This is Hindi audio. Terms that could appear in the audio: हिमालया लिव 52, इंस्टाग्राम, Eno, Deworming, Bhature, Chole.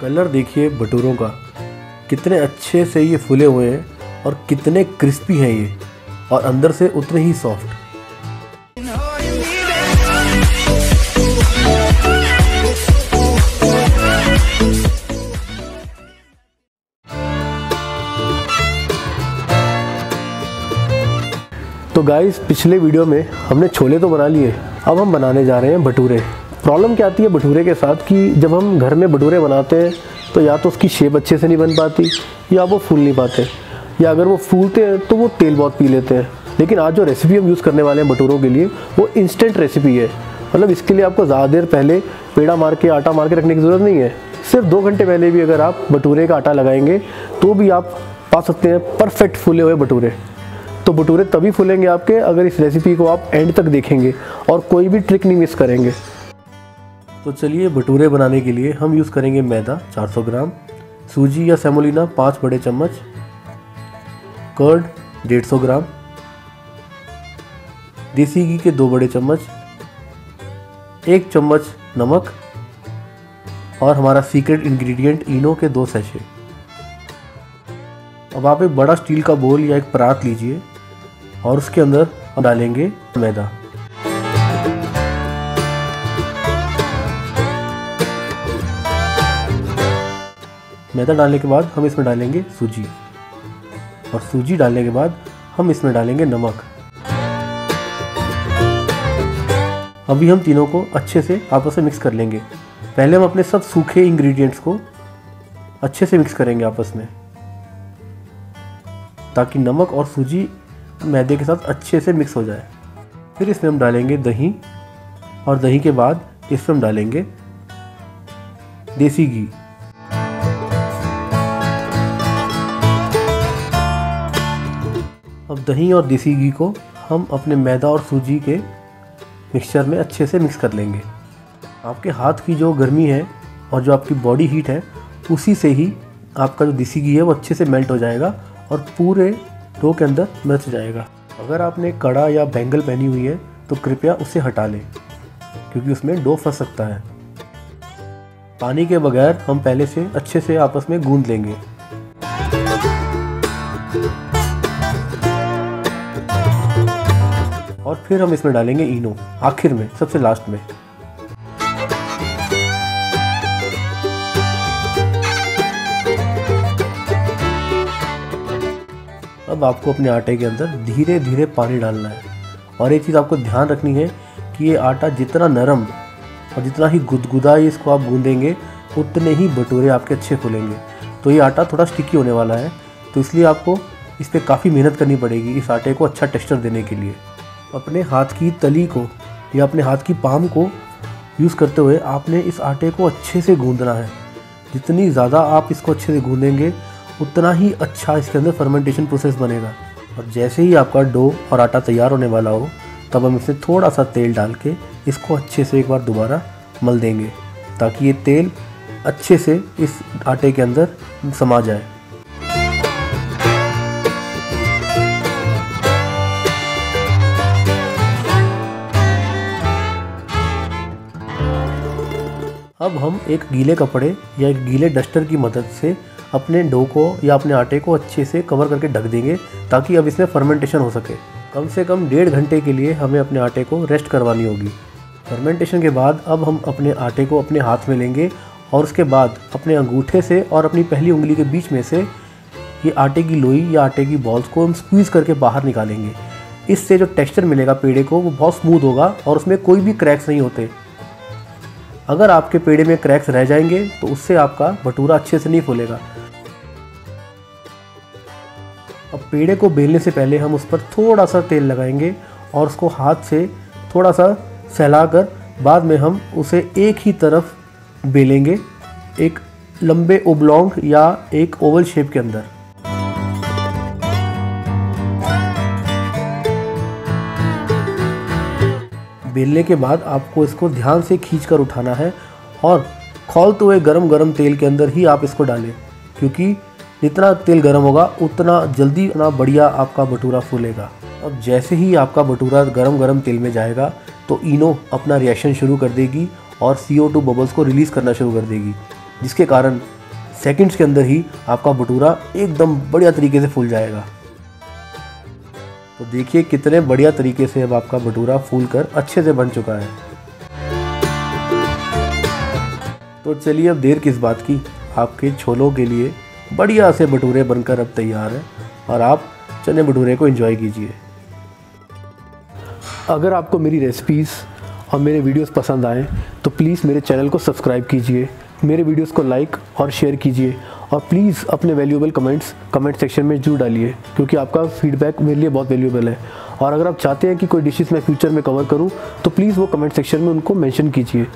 कलर देखिए भटूरों का, कितने अच्छे से ये फूले हुए हैं और कितने क्रिस्पी हैं ये, और अंदर से उतने ही सॉफ्ट। तो गाइस, पिछले वीडियो में हमने छोले तो बना लिए, अब हम बनाने जा रहे हैं भटूरे। प्रॉब्लम क्या आती है भटूरे के साथ कि जब हम घर में भटूरे बनाते हैं तो या तो उसकी शेप अच्छे से नहीं बन पाती, या वो फूल नहीं पाते, या अगर वो फूलते हैं तो वो तेल बहुत पी लेते हैं। लेकिन आज जो रेसिपी हम यूज़ करने वाले हैं भटूरों के लिए वो इंस्टेंट रेसिपी है, मतलब इसके लिए आपको ज़्यादा देर पहले पेड़ा मार के आटा मार के रखने की ज़रूरत नहीं है। सिर्फ 2 घंटे पहले भी अगर आप भटूरे का आटा लगाएंगे तो भी आप पा सकते हैं परफेक्ट फूले हुए भटूरे। तो भटूरे तभी फूलेंगे आपके अगर इस रेसिपी को आप एंड तक देखेंगे और कोई भी ट्रिक नहीं मिस करेंगे। तो चलिए, भटूरे बनाने के लिए हम यूज़ करेंगे मैदा 400 ग्राम, सूजी या सेमोलिना 5 बड़े चम्मच, कर्ड 150 ग्राम, देसी घी के 2 बड़े चम्मच, 1 चम्मच नमक और हमारा सीक्रेट इंग्रेडिएंट इनो के 2 सैशे। अब आप एक बड़ा स्टील का बोल या एक परात लीजिए और उसके अंदर हम डालेंगे मैदा। मैदा डालने के बाद हम इसमें डालेंगे सूजी, और सूजी डालने के बाद हम इसमें डालेंगे नमक। अभी हम तीनों को अच्छे से आपस में मिक्स कर लेंगे। पहले हम अपने सब सूखे इंग्रेडिएंट्स को अच्छे से मिक्स करेंगे आपस में, ताकि नमक और सूजी मैदे के साथ अच्छे से मिक्स हो जाए। फिर इसमें हम डालेंगे दही, और दही के बाद इसमें हम डालेंगे देसी घी। अब दही और देसी घी को हम अपने मैदा और सूजी के मिक्सचर में अच्छे से मिक्स कर लेंगे। आपके हाथ की जो गर्मी है और जो आपकी बॉडी हीट है, उसी से ही आपका जो देसी घी है वो अच्छे से मेल्ट हो जाएगा और पूरे डो के अंदर मिर्च जाएगा। अगर आपने कड़ा या बैंगल पहनी हुई है तो कृपया उसे हटा लें, क्योंकि उसमें डो फंस सकता है। पानी के बगैर हम पहले से अच्छे से आपस में गूंद लेंगे। और फिर हम इसमें डालेंगे इनो, आखिर में, सबसे लास्ट में। अब आपको अपने आटे के अंदर धीरे धीरे पानी डालना है, और एक चीज़ आपको ध्यान रखनी है कि ये आटा जितना नरम और जितना ही गुदगुदा इसको आप गूंदेंगे, उतने ही भटूरे आपके अच्छे फूलेंगे। तो ये आटा थोड़ा स्टिकी होने वाला है, तो इसलिए आपको इस पर काफ़ी मेहनत करनी पड़ेगी इस आटे को अच्छा टेक्सचर देने के लिए। अपने हाथ की तली को या अपने हाथ की पाम को यूज़ करते हुए आपने इस आटे को अच्छे से गूँधना है। जितनी ज़्यादा आप इसको अच्छे से गूँधेंगे, उतना ही अच्छा इसके अंदर फर्मेंटेशन प्रोसेस बनेगा। और जैसे ही आपका डो और आटा तैयार होने वाला हो, तब हम इसमें थोड़ा सा तेल डाल के इसको अच्छे से एक बार दोबारा मल देंगे, ताकि ये तेल अच्छे से इस आटे के अंदर समा जाए। अब हम एक गीले कपड़े या एक गीले डस्टर की मदद से अपने डो को या अपने आटे को अच्छे से कवर करके ढक देंगे, ताकि अब इसमें फर्मेंटेशन हो सके। कम से कम 1.5 घंटे के लिए हमें अपने आटे को रेस्ट करवानी होगी। फर्मेंटेशन के बाद अब हम अपने आटे को अपने हाथ में लेंगे, और उसके बाद अपने अंगूठे से और अपनी पहली उंगली के बीच में से ये आटे की लोई या आटे की बॉल्स को हम स्क्वीज़ करके बाहर निकालेंगे। इससे जो टेक्स्चर मिलेगा पेड़े को, वो बहुत स्मूथ होगा और उसमें कोई भी क्रैक्स नहीं होते। अगर आपके पेड़े में क्रैक्स रह जाएंगे तो उससे आपका भटूरा अच्छे से नहीं फूलेगा। अब पेड़े को बेलने से पहले हम उस पर थोड़ा सा तेल लगाएंगे और उसको हाथ से थोड़ा सा सहलाकर बाद में हम उसे एक ही तरफ बेलेंगे, एक लंबे ओब्लॉन्ग या एक ओवल शेप के अंदर। बेलने के बाद आपको इसको ध्यान से खींचकर उठाना है और खौलते हुए गरम गरम तेल के अंदर ही आप इसको डालें, क्योंकि जितना तेल गर्म होगा उतना जल्दी उतना बढ़िया आपका भटूरा फूलेगा। अब जैसे ही आपका भटूरा गरम गरम तेल में जाएगा तो इनो अपना रिएक्शन शुरू कर देगी और CO2 बबल्स को रिलीज़ करना शुरू कर देगी। जिसके कारण सेकंड्स के अंदर ही आपका भटूरा एकदम बढ़िया तरीके से फूल जाएगा। तो देखिए कितने बढ़िया तरीके से अब आपका भटूरा फूल कर अच्छे से बन चुका है। तो चलिए अब देर किस बात की, आपके छोलों के लिए बढ़िया से भटूरे बनकर अब तैयार है और आप चने भटूरे को एंजॉय कीजिए। अगर आपको मेरी रेसिपीज़ और मेरे वीडियोस पसंद आएँ तो प्लीज़ मेरे चैनल को सब्सक्राइब कीजिए, मेरे वीडियोस को लाइक और शेयर कीजिए और प्लीज़ अपने वैल्यूएबल कमेंट्स कमेंट सेक्शन में जरूर डालिए, क्योंकि आपका फीडबैक मेरे लिए बहुत वैल्यूएबल है। और अगर आप चाहते हैं कि कोई डिशेस मैं फ्यूचर में कवर करूं तो प्लीज़ वो कमेंट सेक्शन में उनको मेंशन कीजिए।